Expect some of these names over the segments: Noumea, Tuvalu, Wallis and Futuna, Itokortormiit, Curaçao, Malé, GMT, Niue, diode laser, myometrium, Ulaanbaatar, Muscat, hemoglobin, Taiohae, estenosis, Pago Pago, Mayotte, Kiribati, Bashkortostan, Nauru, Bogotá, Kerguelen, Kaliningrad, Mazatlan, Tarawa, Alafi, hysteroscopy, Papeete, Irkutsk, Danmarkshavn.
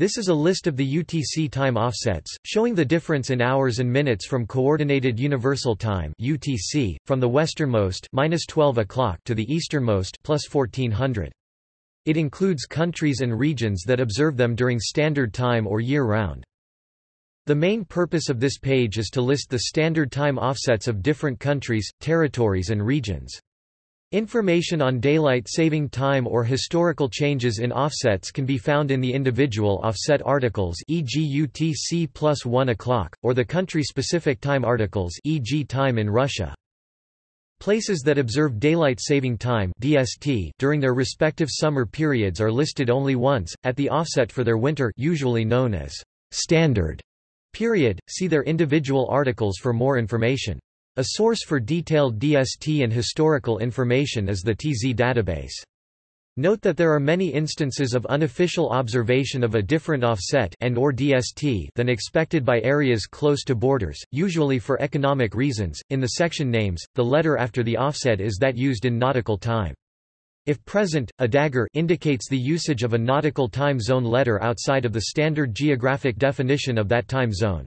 This is a list of the UTC time offsets, showing the difference in hours and minutes from Coordinated Universal Time (UTC) from the westernmost (-12 o'clock) to the easternmost (+1400). It includes countries and regions that observe them during standard time or year-round. The main purpose of this page is to list the standard time offsets of different countries, territories, and regions. Information on daylight saving time or historical changes in offsets can be found in the individual offset articles, e.g. UTC plus 1 o'clock, or the country-specific time articles, e.g. time in Russia. Places that observe daylight saving time (DST) during their respective summer periods are listed only once, at the offset for their winter, usually known as standard period. See their individual articles for more information. A source for detailed DST and historical information is the TZ database. Note that there are many instances of unofficial observation of a different offset and/or DST than expected by areas close to borders, usually for economic reasons. In the section names, the letter after the offset is that used in nautical time. If present, a dagger indicates the usage of a nautical time zone letter outside of the standard geographic definition of that time zone.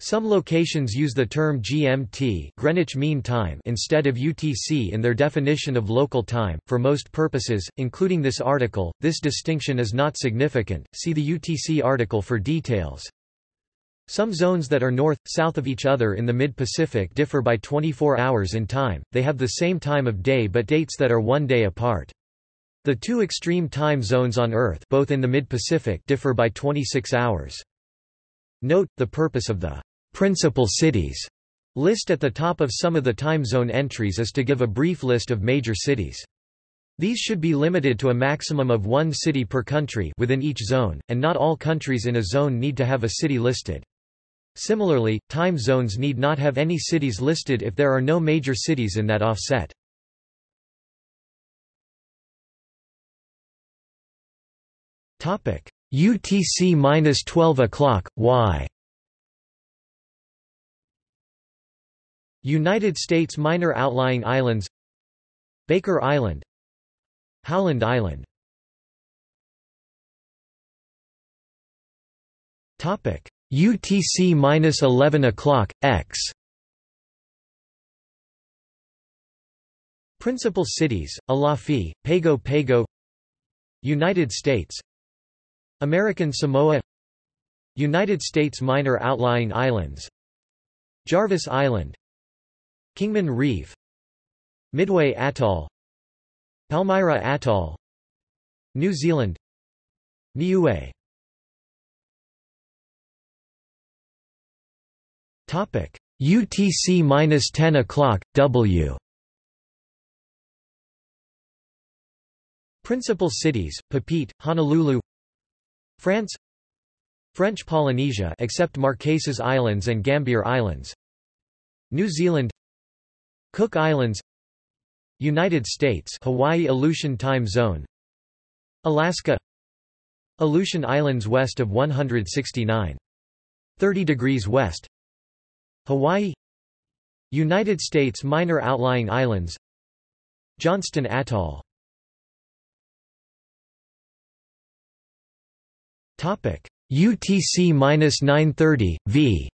Some locations use the term GMT (Greenwich Mean Time) instead of UTC in their definition of local time. For most purposes, including this article, this distinction is not significant. See the UTC article for details. Some zones that are north, south of each other in the mid-Pacific differ by 24 hours in time. They have the same time of day but dates that are one day apart. The two extreme time zones on Earth, both in the mid-Pacific, differ by 26 hours. Note, the purpose of the principal cities list at the top of some of the time zone entries is to give a brief list of major cities. These should be limited to a maximum of one city per country within each zone, and not all countries in a zone need to have a city listed. Similarly, time zones need not have any cities listed if there are no major cities in that offset. Topic: UTC-12 o'clock, Y. United States minor outlying islands: Baker Island, Howland Island. Topic: UTC-11 o'clock, X. Principal cities: Alafi, Pago Pago, United States, American Samoa, United States minor outlying islands: Jarvis Island, Kingman Reef, Midway Atoll, Palmyra Atoll, New Zealand, Niue. Topic: UTC-10 o'clock, W. Principal cities: Papeete, Honolulu, France, French Polynesia except Marquesas Islands and Gambier Islands, New Zealand, Cook Islands, United States Hawaii, Aleutian Time Zone, Alaska, Aleutian Islands west of 169.30 degrees west, Hawaii, United States minor outlying islands, Johnston Atoll. Topic: UTC-9:30 V.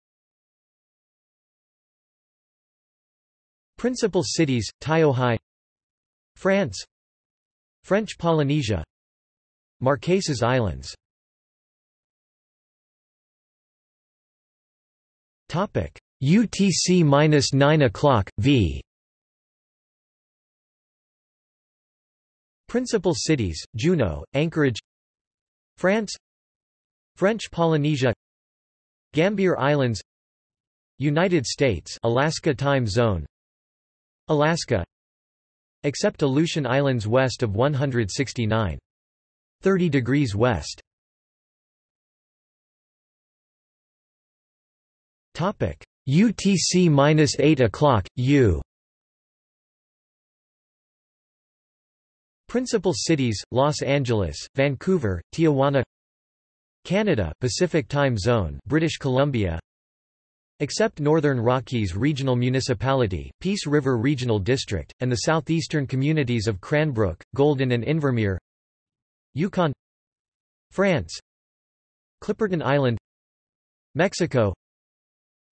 Principal cities: Taiohae, France, French Polynesia, Marquesas Islands. Topic: UTC-9 o'clock V. Principal cities: Juneau, Anchorage, France, French Polynesia, Gambier Islands, United States Alaska Time Zone, Alaska except Aleutian Islands west of 169.30 degrees west. Topic: UTC-8 o'clock U. Principal cities: Los Angeles, Vancouver, Tijuana, Canada Pacific Time Zone, British Columbia except Northern Rockies Regional Municipality, Peace River Regional District, and the southeastern communities of Cranbrook, Golden and Invermere, Yukon, France, Clipperton Island, Mexico,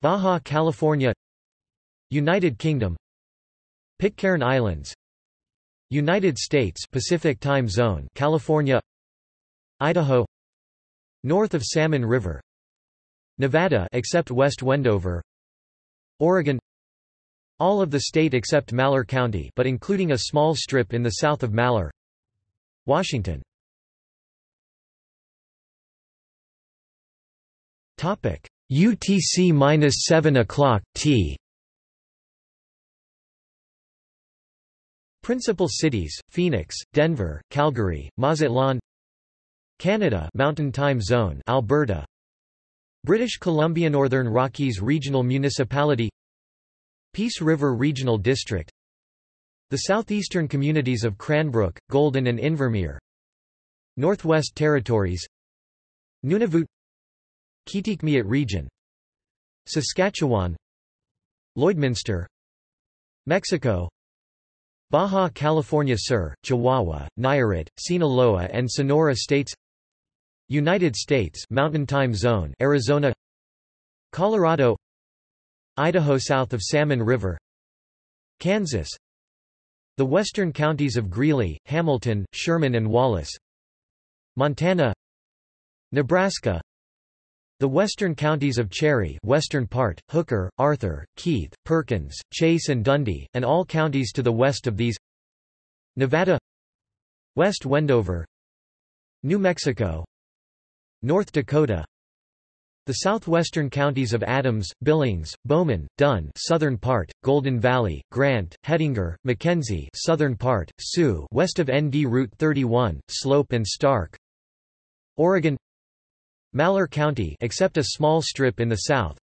Baja California, United Kingdom, Pitcairn Islands, United States Pacific Time Zone, California, Idaho, north of Salmon River, Nevada except West Wendover, Oregon, all of the state except Malheur County but including a small strip in the south of Malheur, Washington. Topic: UTC-7 o'clock T. Principal cities: Phoenix, Denver, Calgary, Mazatlan. Canada, Mountain Time Zone, Alberta. British Columbia, Northern Rockies Regional Municipality, Peace River Regional District, the southeastern communities of Cranbrook, Golden, and Invermere, Northwest Territories, Nunavut, Kitikmeot Region, Saskatchewan, Lloydminster, Mexico, Baja California Sur, Chihuahua, Nayarit, Sinaloa and Sonora States, United States Mountain Time Zone, Arizona, Colorado, Idaho south of Salmon River, Kansas, the western counties of Greeley, Hamilton, Sherman and Wallace, Montana, Nebraska, the western counties of Cherry, western part, Hooker, Arthur, Keith, Perkins, Chase and Dundee, and all counties to the west of these, Nevada, West Wendover, New Mexico, North Dakota, the southwestern counties of Adams, Billings, Bowman, Dunn, southern part, Golden Valley, Grant, Hedinger, Mackenzie, southern part, Sioux, west of ND Route 31, Slope and Stark, Oregon, Malheur County except a small strip in the south,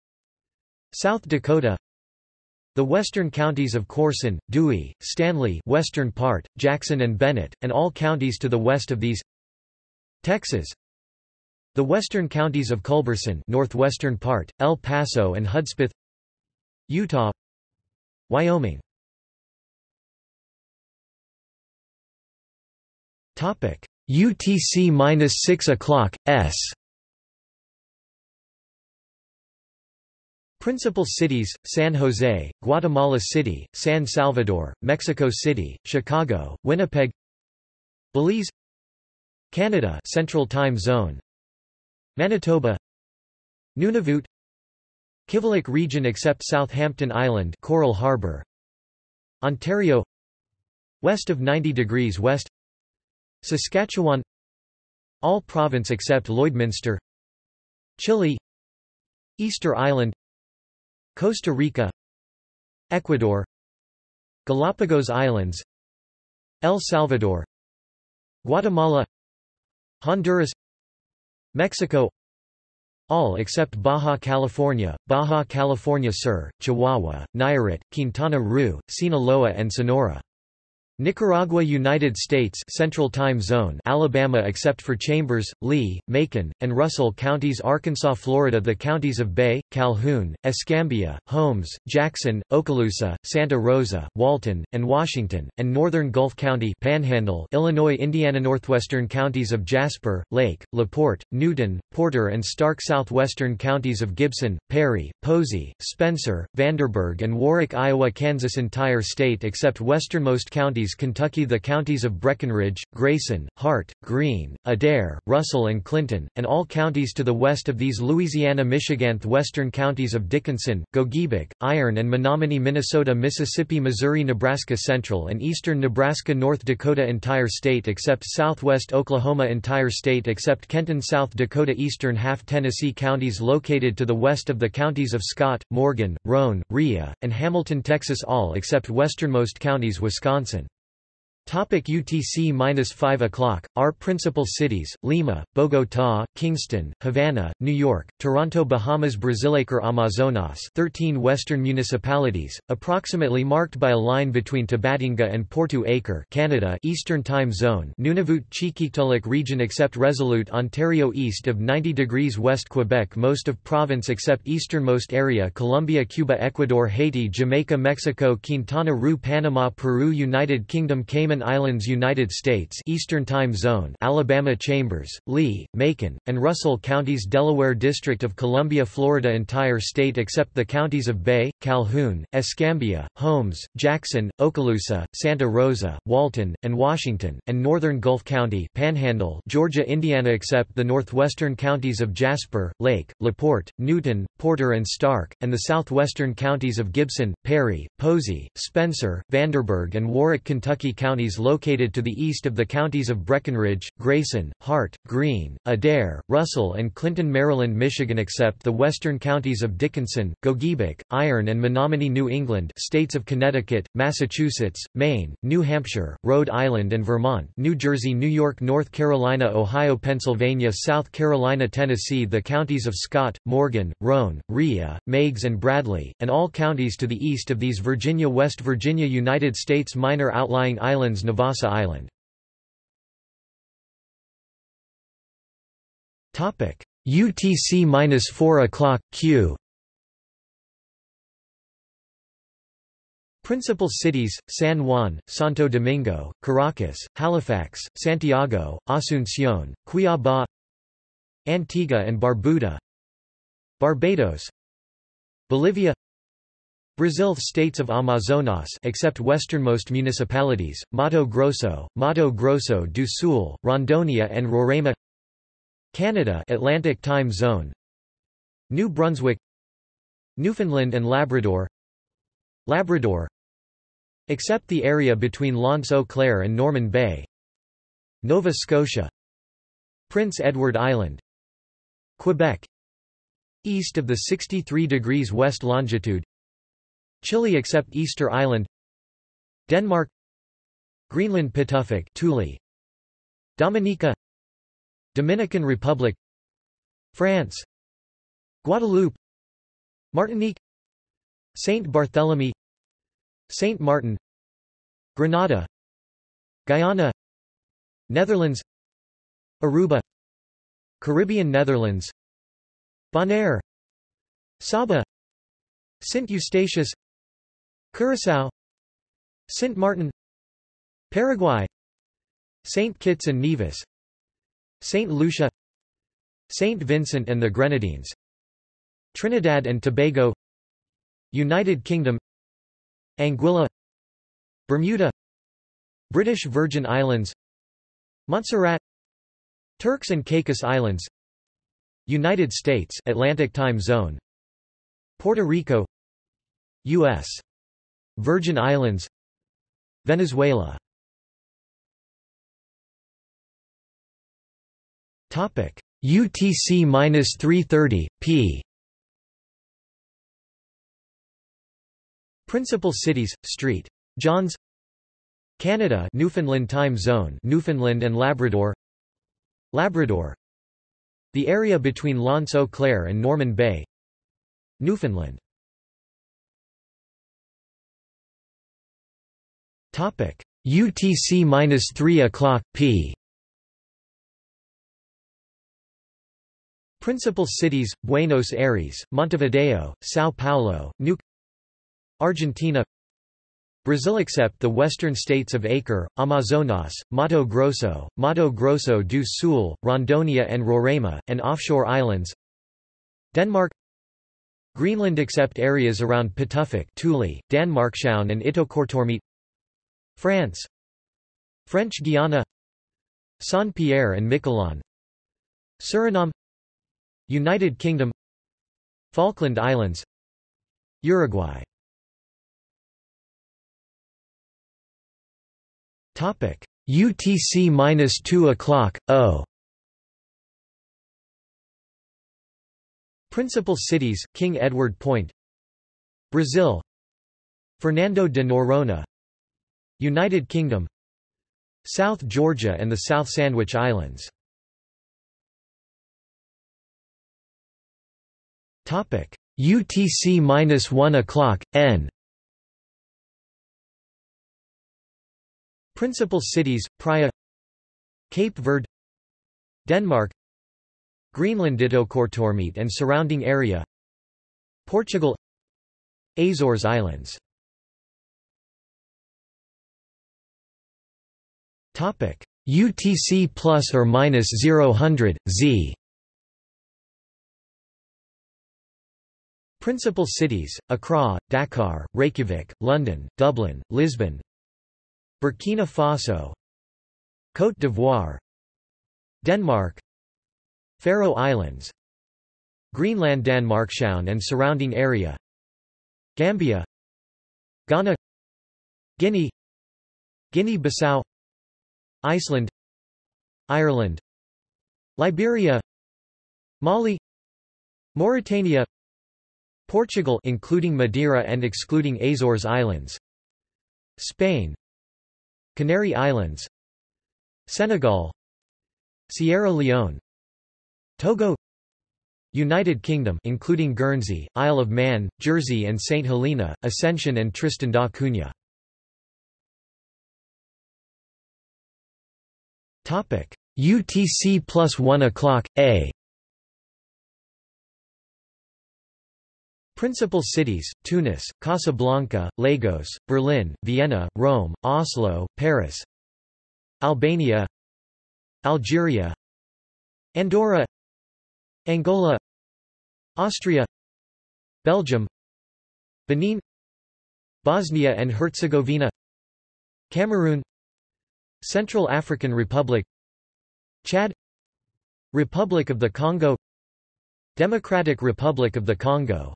South Dakota, the western counties of Corson, Dewey, Stanley, western part, Jackson and Bennett, and all counties to the west of these, Texas, the western counties of Culberson, northwestern part, El Paso and Hudspeth, Utah, Wyoming. Topic: UTC-6 o'clock S. Principal cities: San Jose, Guatemala City, San Salvador, Mexico City, Chicago, Winnipeg, Belize, Canada, Central Time Zone, Manitoba, Nunavut, Kivalik region except Southampton Island, Coral Harbor, Ontario, west of 90 degrees west, Saskatchewan, all province except Lloydminster, Chile, Easter Island, Costa Rica, Ecuador, Galapagos Islands, El Salvador, Guatemala, Honduras, Mexico, all except Baja California Sur, Chihuahua, Nayarit, Quintana Roo, Sinaloa and Sonora, Nicaragua, United States Central Time Zone, Alabama except for Chambers, Lee, Macon, and Russell counties, Arkansas, Florida, the counties of Bay, Calhoun, Escambia, Holmes, Jackson, Okaloosa, Santa Rosa, Walton, and Washington, and northern Gulf County Panhandle, Illinois, Indiana, northwestern counties of Jasper, Lake, LaPorte, Newton, Porter and Stark, southwestern counties of Gibson, Perry, Posey, Spencer, Vanderburgh and Warwick, Iowa, Kansas, entire state except westernmost county Kentucky, the counties of Breckenridge, Grayson, Hart, Greene, Adair, Russell and Clinton, and all counties to the west of these, Louisiana, Michigan, the western counties of Dickinson, Gogebic, Iron and Menominee, Minnesota, Mississippi, Missouri, Nebraska, central and eastern Nebraska, North Dakota, entire state except southwest Oklahoma, entire state except Kenton, South Dakota, eastern half Tennessee, counties located to the west of the counties of Scott, Morgan, Roane, Rhea, and Hamilton, Texas, all except westernmost counties, Wisconsin. UTC-5 o'clock, our principal cities: Lima, Bogotá, Kingston, Havana, New York, Toronto, Bahamas, Brasileira, Amazonas, 13 western municipalities, approximately marked by a line between Tabatinga and Porto Acre, Canada, Eastern Time Zone, Nunavut, Chiquiktulik region except Resolute, Ontario, east of 90 degrees west, Quebec, most of province except easternmost area, Colombia, Cuba, Ecuador, Haiti, Jamaica, Mexico, Quintana Roo, Panama, Peru, United Kingdom, Cayman Cayman Islands, United States, Eastern Time Zone, Alabama Chambers, Lee, Macon, and Russell Counties, Delaware, District of Columbia, Florida, entire state except the counties of Bay, Calhoun, Escambia, Holmes, Jackson, Okaloosa, Santa Rosa, Walton, and Washington, and northern Gulf County, Panhandle, Georgia, Indiana except the northwestern counties of Jasper, Lake, LaPorte, Newton, Porter, and Stark, and the southwestern counties of Gibson, Perry, Posey, Spencer, Vanderburgh, and Warwick, Kentucky counties located to the east of the counties of Breckinridge, Grayson, Hart, Greene, Adair, Russell, and Clinton, Maryland, Michigan except the western counties of Dickinson, Gogebic, Iron, and Menominee, New England, states of Connecticut, Massachusetts, Maine, New Hampshire, Rhode Island, and Vermont, New Jersey, New York, North Carolina, Ohio, Pennsylvania, South Carolina, Tennessee, the counties of Scott, Morgan, Roane, Rhea, Meigs, and Bradley, and all counties to the east of these: Virginia, West Virginia, United States, minor outlying islands, Navassa Island. Topic: UTC-4 o'clock Q. Principal cities: San Juan, Santo Domingo, Caracas, Halifax, Santiago, Asunción, Cuiabá, Antigua and Barbuda, Barbados, Bolivia, Brazil. States of Amazonas except westernmost municipalities: Mato Grosso, Mato Grosso do Sul, Rondônia, and Roraima. Canada, Atlantic Time Zone, New Brunswick, Newfoundland and Labrador, Labrador except the area between Lance Eau Claire and Norman Bay, Nova Scotia, Prince Edward Island, Quebec east of the 63 degrees west longitude, Chile except Easter Island, Denmark, Greenland, Pituffik, Thule, Dominica, Dominican Republic, France, Guadeloupe, Martinique, Saint Barthélemy, Saint Martin, Grenada, Guyana, Netherlands, Aruba, Caribbean Netherlands, Bonaire, Saba, Saint Eustatius, Curaçao, Saint Martin, Paraguay, Saint Kitts and Nevis, Saint Lucia, Saint Vincent and the Grenadines, Trinidad and Tobago, United Kingdom, Anguilla, Bermuda, British Virgin Islands, Montserrat, Turks and Caicos Islands, United States, Atlantic Time Zone, Puerto Rico, U.S. Virgin Islands, Venezuela. Topic: UTC-3:30 P. Principal cities: St. John's, Canada, Newfoundland Time Zone, Newfoundland and Labrador, Labrador, the area between Lance Eau Claire and Norman Bay, Newfoundland. Topic: UTC-3 o'clock P. Principal cities: Buenos Aires, Montevideo, São Paulo, Nuke, Argentina, Brazil except the western states of Acre, Amazonas, Mato Grosso, Mato Grosso do Sul, Rondônia and Roraima, and offshore islands, Denmark, Greenland except areas around Pituffik, Thule, Danmarkshavn and Itokortormiit, France, French Guiana, Saint-Pierre and Miquelon, Suriname, United Kingdom, Falkland Islands, Uruguay. Topic: UTC-2 o'clock O. Principal cities: King Edward Point, Brazil, Fernando de Noronha, United Kingdom, South Georgia and the South Sandwich Islands. Topic: UTC-1 o'clock N. Principal cities: Praia, Cape Verde, Denmark, Greenland, Itokortormiit and surrounding area, Portugal, Azores Islands. UTC plus or minus 0-100, Z. Principal cities: Accra, Dakar, Reykjavik, London, Dublin, Lisbon. Burkina Faso, Côte d'Ivoire, Denmark, Faroe Islands, Greenland, Danmarkshavn and surrounding area, Gambia, Ghana, Guinea, Guinea-Bissau, Iceland, Ireland, Liberia, Mali, Mauritania, Portugal including Madeira and excluding Azores Islands, Spain, Canary Islands, Senegal, Sierra Leone, Togo, United Kingdom including Guernsey, Isle of Man, Jersey and St Helena, Ascension and Tristan da Cunha. Topic: UTC plus 1 o'clock A. Principal cities: Tunis, Casablanca, Lagos, Berlin, Vienna, Rome, Oslo, Paris. Albania, Algeria, Andorra, Angola, Austria, Belgium, Benin, Bosnia and Herzegovina, Cameroon, Central African Republic, Chad, Republic of the Congo, Democratic Republic of the Congo,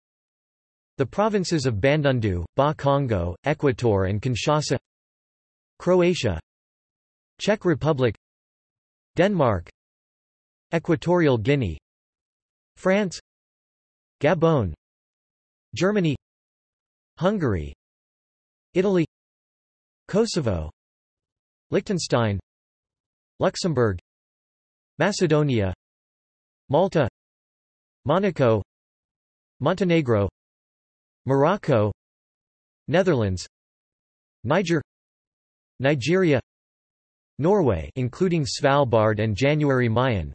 the provinces of Bandundu, Ba-Congo, Ecuador and Kinshasa, Croatia, Czech Republic, Denmark, Equatorial Guinea, France, Gabon, Germany, Hungary, Italy, Kosovo, Liechtenstein, Luxembourg, Macedonia, Malta, Monaco, Montenegro, Morocco, Netherlands, Niger, Nigeria, Norway including Svalbard and January Mayan,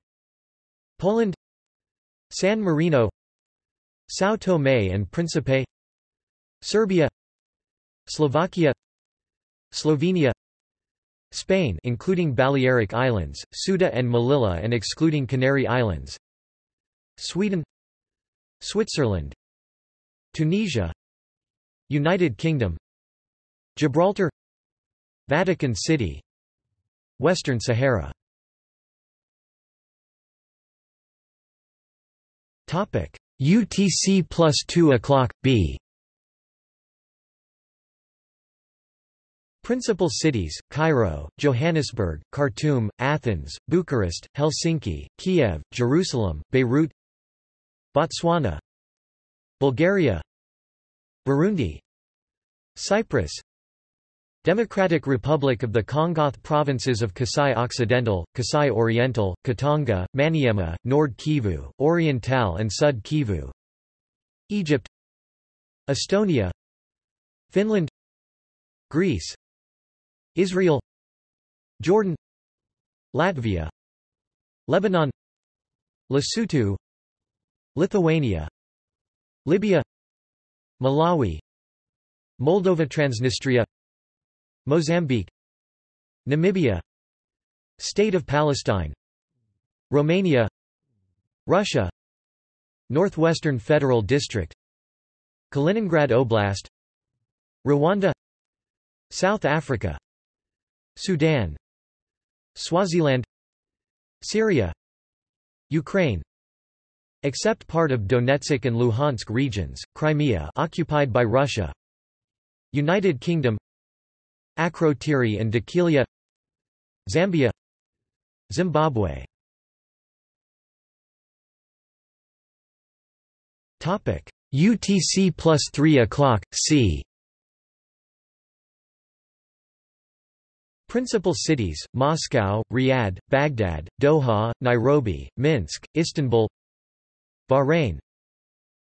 Poland, San Marino, São Tomé and Príncipe, Serbia, Slovakia, Slovenia, Spain including Balearic Islands, Ceuta and Melilla and excluding Canary Islands, Sweden, Switzerland, Tunisia, United Kingdom, Gibraltar, Vatican City, Western Sahara. Topic: UTC plus 2 o'clock B. Principal cities: Cairo, Johannesburg, Khartoum, Athens, Bucharest, Helsinki, Kiev, Jerusalem, Beirut, Botswana, Bulgaria, Burundi, Cyprus, Democratic Republic of the Congo, provinces of Kasai Occidental, Kasai Oriental, Katanga, Maniema, Nord Kivu, Oriental and Sud Kivu, Egypt, Estonia, Finland, Greece, Israel, Jordan, Latvia, Lebanon, Lesotho, Lithuania, Libya, Malawi, Moldova, Transnistria, Mozambique, Namibia, State of Palestine, Romania, Russia, Northwestern Federal District, Kaliningrad Oblast, Rwanda, South Africa, Sudan, Swaziland, Syria, Ukraine, except part of Donetsk and Luhansk regions, Crimea occupied by Russia, United Kingdom, Akrotiri and Dhekelia, Zambia, Zimbabwe. Topic: UTC plus 3 o'clock C. Principal cities: Moscow, Riyadh, Baghdad, Doha, Nairobi, Minsk, Istanbul, Bahrain,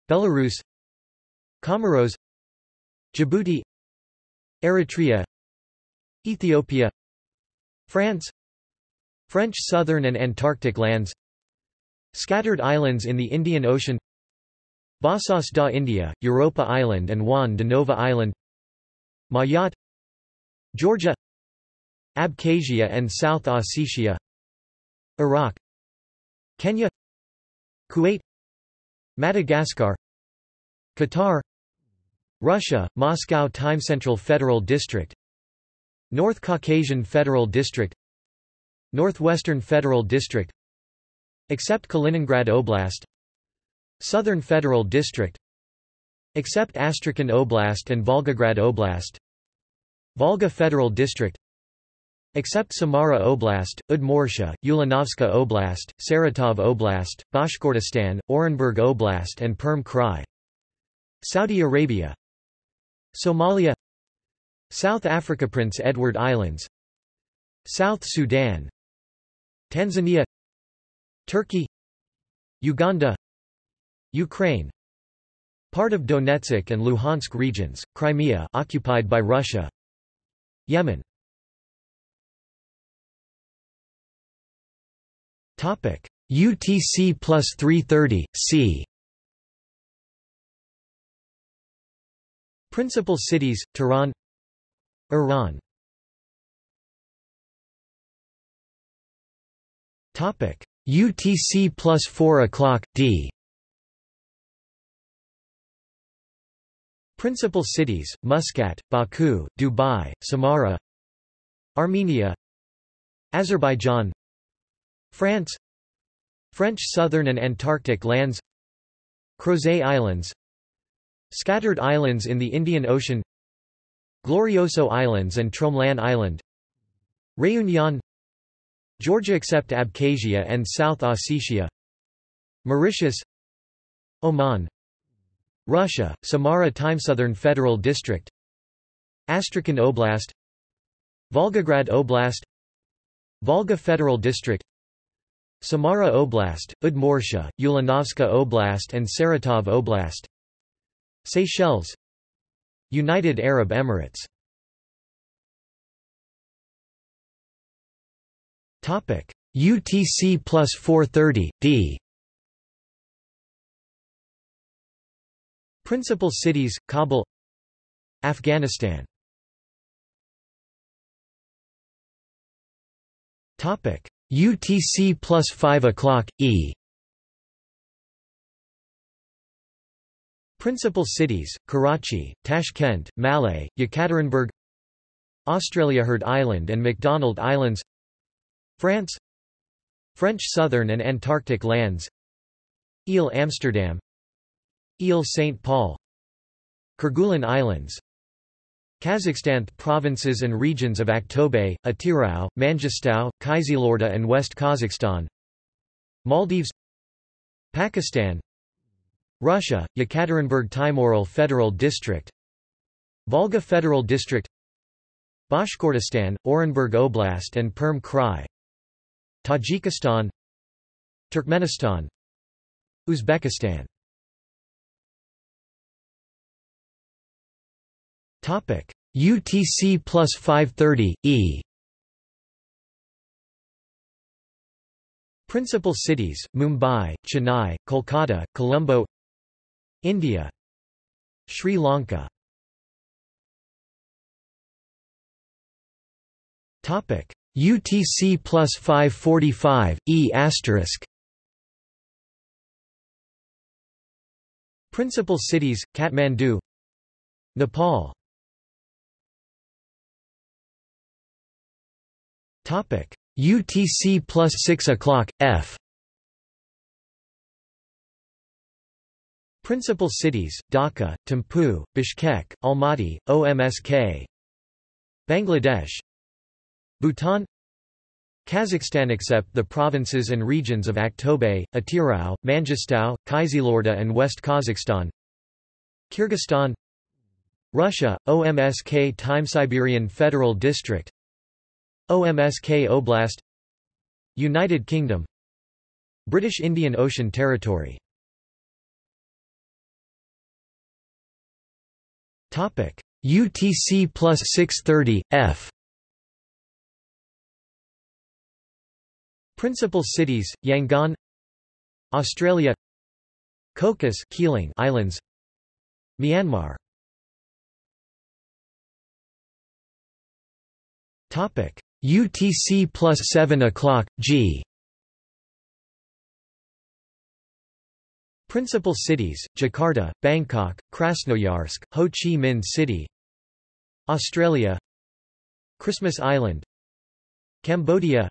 Belarus, Comoros, Djibouti, Eritrea, Ethiopia, France, French Southern and Antarctic lands, scattered islands in the Indian Ocean, Bassas da India, Europa Island and Juan de Nova Island, Mayotte, Georgia, Abkhazia and South Ossetia, Iraq, Kenya, Kuwait, Madagascar, Qatar, Russia, Moscow Time Central Federal District, North Caucasian Federal District, Northwestern Federal District, except Kaliningrad Oblast, Southern Federal District, except Astrakhan Oblast and Volgograd Oblast, Volga Federal District, except Samara Oblast, Udmurtia, Ulanovska Oblast, Saratov Oblast, Bashkortostan, Orenburg Oblast and Perm Krai, Saudi Arabia, Somalia, South Africa, Prince Edward Islands, South Sudan, Tanzania, Turkey, Uganda, Ukraine, part of Donetsk and Luhansk regions, Crimea occupied by Russia, Yemen. Topic: UTC+330 C. Principal cities: Tehran, Iran. Topic: UTC+4 o'clock D. Principal cities: Muscat, Baku, Dubai, Samara, Armenia, Azerbaijan, France, French Southern and Antarctic lands, Crozet Islands, scattered islands in the Indian Ocean, Glorioso Islands and Tromelin Island, Réunion, Georgia except Abkhazia and South Ossetia, Mauritius, Oman, Russia, Samara Time Southern Federal District, Astrakhan Oblast, Volgograd Oblast, Volga Federal District, Samara Oblast, Udmurtia, Ulanovska Oblast and Saratov Oblast, Seychelles, United Arab Emirates. Topic: UTC+430 D. Principal cities: Kabul, Afghanistan. Topic: UTC+5 o'clock E. Principal cities: Karachi, Tashkent, Malé, Yekaterinburg, Australia, Heard Island and McDonald Islands, France, French Southern and Antarctic lands, Ile Amsterdam, Ile Saint Paul, Kerguelen Islands, Kazakhstan. Provinces and regions of Aktobe, Atirau, Manjistau, Kaizilorda and West Kazakhstan, Maldives, Pakistan, Russia, Yekaterinburg, Timoral Federal District, Volga Federal District, Bashkortostan, Orenburg Oblast and Perm Krai, Tajikistan, Turkmenistan, Uzbekistan. Topic: UTC+530 E. Principal cities: Mumbai, Chennai, Kolkata, Colombo, India, Sri Lanka. Topic: UTC+545 E*. Principal cities: Kathmandu, Nepal. Topic: UTC+6 o'clock F. Principal cities: Dhaka, Thimphu, Bishkek, Almaty, OMSK, Bangladesh, Bhutan, Kazakhstan except the provinces and regions of Aktobe, Atirau, Manjistau, Kaizilorda and West Kazakhstan, Kyrgyzstan, Russia, OMSK Time Siberian Federal District, OMSK Oblast, United Kingdom, British Indian Ocean Territory. Topic: UTC+630 F. Principal cities: Yangon, Australia, Cocos Islands, Myanmar. Topic: UTC plus 7 o'clock, G. Principal cities: Jakarta, Bangkok, Krasnoyarsk, Ho Chi Minh City. Australia, Christmas Island, Cambodia,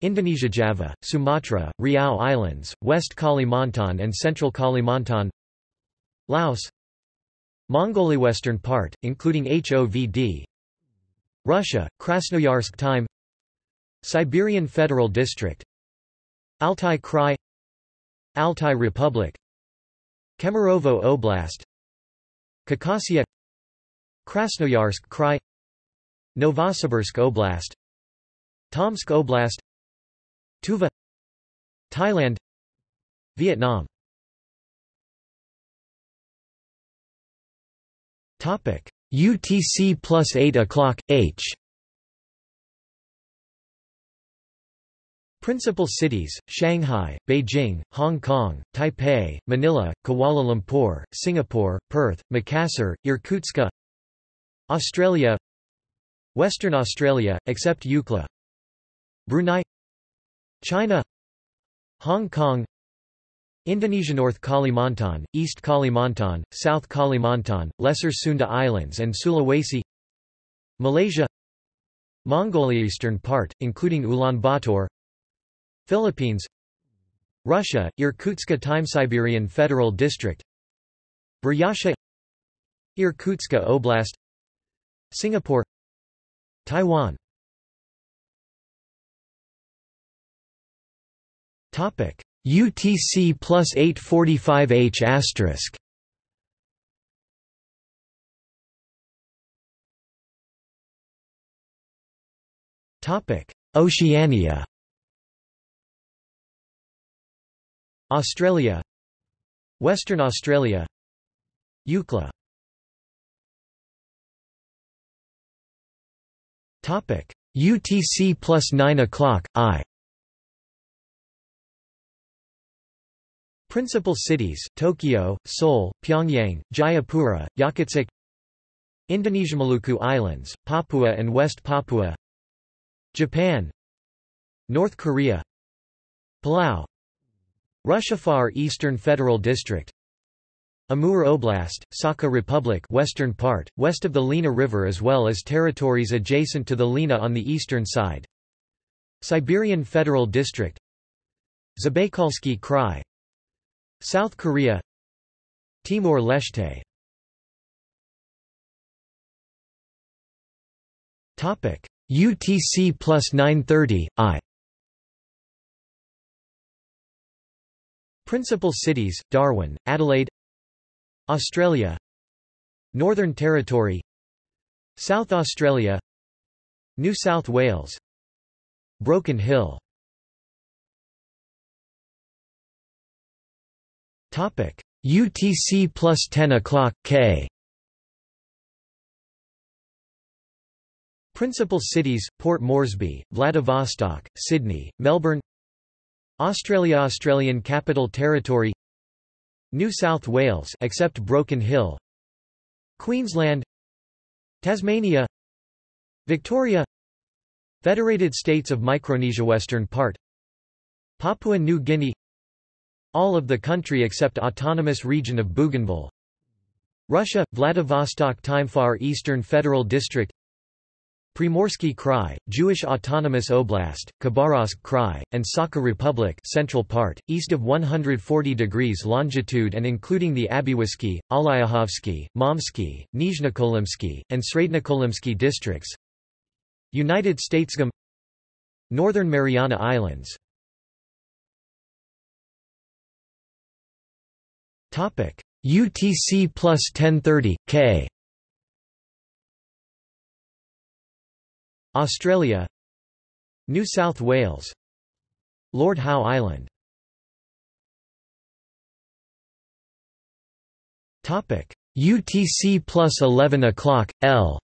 Indonesia, Java, Sumatra, Riau Islands, West Kalimantan and Central Kalimantan. Laos, Mongolia, western part including HOVD. Russia, Krasnoyarsk Time, Siberian Federal District, Altai Krai, Altai Republic, Kemerovo Oblast, Khakassia, Krasnoyarsk Krai, Novosibirsk Oblast, Tomsk Oblast, Tuva, Thailand, Vietnam. UTC plus 8 o'clock, H. Principal cities: Shanghai, Beijing, Hong Kong, Taipei, Manila, Kuala Lumpur, Singapore, Perth, Makassar, Irkutsk. Australia, Western Australia, except Eucla, Brunei, China, Hong Kong, Indonesia, North Kalimantan, East Kalimantan, South Kalimantan, Lesser Sunda Islands and Sulawesi. Malaysia, Mongolia, eastern part including Ulaanbaatar. Philippines, Russia, Irkutsk Time, Siberian Federal District, Buryatia, Irkutsk Oblast, Singapore, Taiwan. Topic: UTC plus 8:45 H asterisk. Topic: Oceania. Australia, Western Australia, Eucla. Topic: UTC plus 9 o'clock, I. Principal cities: Tokyo, Seoul, Pyongyang, Jayapura, Yakutsk. Indonesia, Maluku Islands, Papua and West Papua. Japan, North Korea, Palau. Russia, Far Eastern Federal District, Amur Oblast, Sakha Republic, western part, west of the Lena River as well as territories adjacent to the Lena on the eastern side. Siberian Federal District, Zabaikalsky Krai, South Korea, Timor-Leste. Topic: UTC plus 9:30 I. Principal cities: Darwin, Adelaide, Australia, Northern Territory, South Australia, New South Wales, Broken Hill. Topic: UTC plus 10 o'clock, K. Principal cities: Port Moresby, Vladivostok, Sydney, Melbourne. Australia, Australian Capital Territory, New South Wales except Broken Hill, Queensland, Tasmania, Victoria, Federated States of Micronesia, western part, Papua New Guinea, all of the country except Autonomous Region of Bougainville. Russia, Vladivostok Time, Far Eastern Federal District, Primorsky Krai, Jewish Autonomous Oblast, Khabarovsk Krai, and Sakha Republic, central part, east of 140 degrees longitude and including the Abiwasky, Alyahovsky, Momsky, Nizhnykolimsky, and Srednykolimsky districts. United States, Northern Mariana Islands. Topic: UTC plus 10:30 K. Australia, New South Wales, Lord Howe Island. Topic: UTC plus 11 o'clock, L.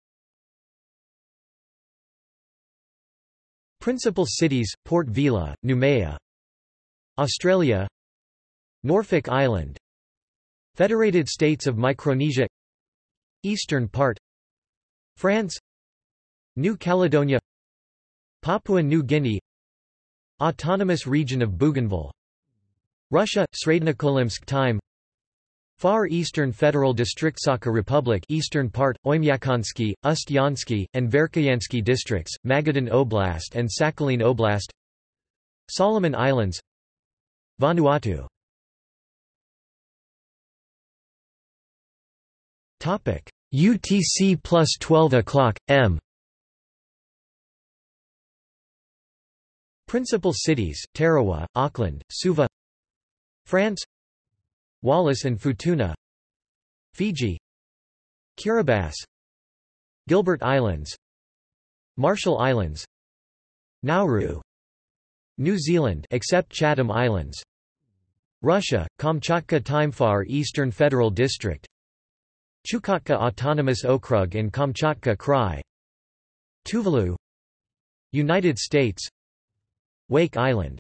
Principal cities: Port Vila, Noumea, Australia, Norfolk Island, Federated States of Micronesia, eastern part, France, New Caledonia, Papua New Guinea, Autonomous Region of Bougainville, Russia, Srednyakolimsk Time, Far Eastern Federal District, Sakha Republic, Eastern part, Oymyakonsky, Ust-Yansky, and Verkhoyansky districts, Magadan Oblast and Sakhalin Oblast, Solomon Islands, Vanuatu. Topic: UTC plus 12 o'clock M. Principal cities: Tarawa, Auckland, Suva, France, Wallis and Futuna, Fiji, Kiribati, Gilbert Islands, Marshall Islands, Nauru, New Zealand except Chatham Islands, Russia, Kamchatka Time, Far Eastern Federal District, Chukotka Autonomous Okrug and Kamchatka Krai, Tuvalu, United States, Wake Island.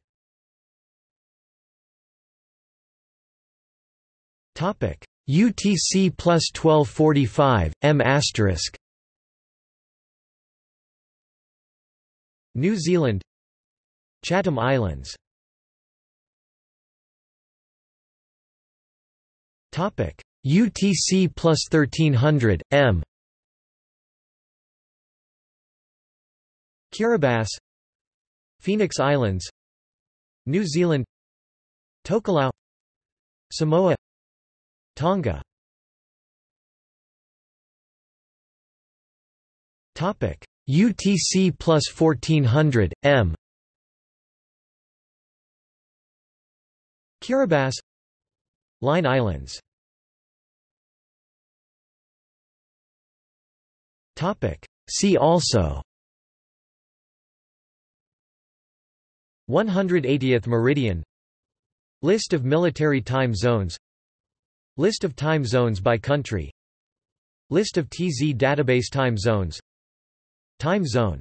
UTC plus 1245, M*. New Zealand, Chatham Islands. UTC plus 1300, M. Kiribati, Phoenix Islands, New Zealand, Tokelau, Samoa, Tonga. UTC plus 1400, M. Kiribati, Line Islands. See also: 180th meridian, List of military time zones, List of time zones by country, List of TZ database time zones, Time zone.